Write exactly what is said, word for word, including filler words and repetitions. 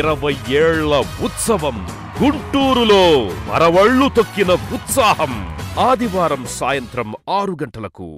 ఇరవై ఏళ్ల ఉత్సవం గుంటూరులో మరవళ్ళు తొక్కిన ఉత్సాహం ఆదివారం సాయంత్రం ఆరు గంటలకు